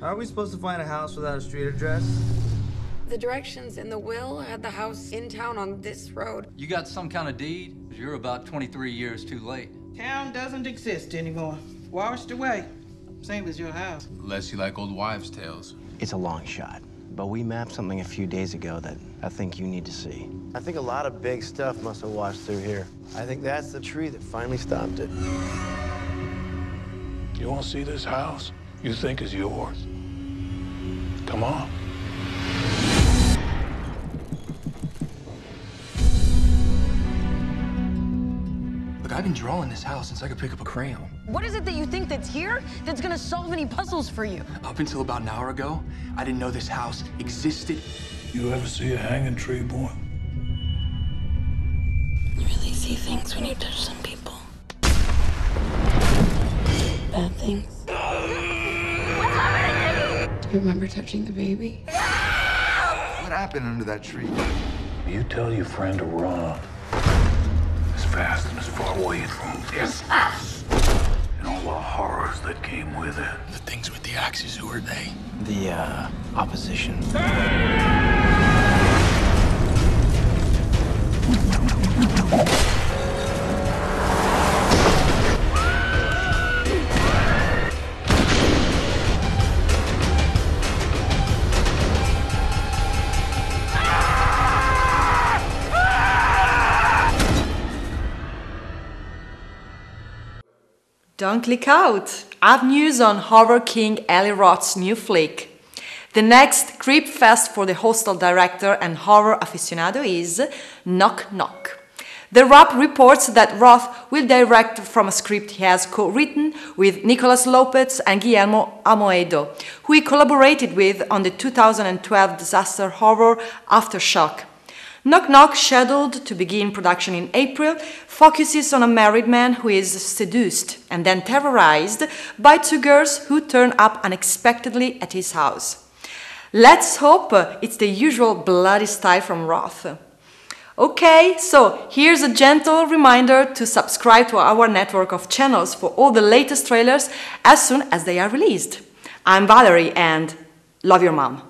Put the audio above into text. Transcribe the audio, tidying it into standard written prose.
How are we supposed to find a house without a street address? The directions in the will had the house in town on this road. You got some kind of deed? You're about 23 years too late. Town doesn't exist anymore. Washed away. Same as your house. Unless you like old wives' tales. It's a long shot, but we mapped something a few days ago that I think you need to see. I think a lot of big stuff must have washed through here. I think that's the tree that finally stopped it. You want to see this house you think is yours? Come on. I've been drawing this house since I could pick up a crayon. What is it that you think that's here that's gonna solve any puzzles for you? Up until about an hour ago, I didn't know this house existed. You ever see a hanging tree, boy? You really see things when you touch some people. Bad things. What's happening? Do you remember touching the baby? No! What happened under that tree? You tell your friend to run. Fast and as far away from this house and all the horrors that came with it. The things with the axes, who are they? The opposition. Don't click out! I've news on horror king Eli Roth's new flick. The next creep fest for the Hostel director and horror aficionado is Knock Knock. The Wrap reports that Roth will direct from a script he has co-written with Nicolas Lopez and Guillermo Amoedo, who he collaborated with on the 2012 disaster horror Aftershock. Knock Knock, scheduled to begin production in April, focuses on a married man who is seduced and then terrorized by two girls who turn up unexpectedly at his house. Let's hope it's the usual bloody style from Roth. Okay, so here's a gentle reminder to subscribe to our network of channels for all the latest trailers as soon as they are released. I'm Valerie and love your mom.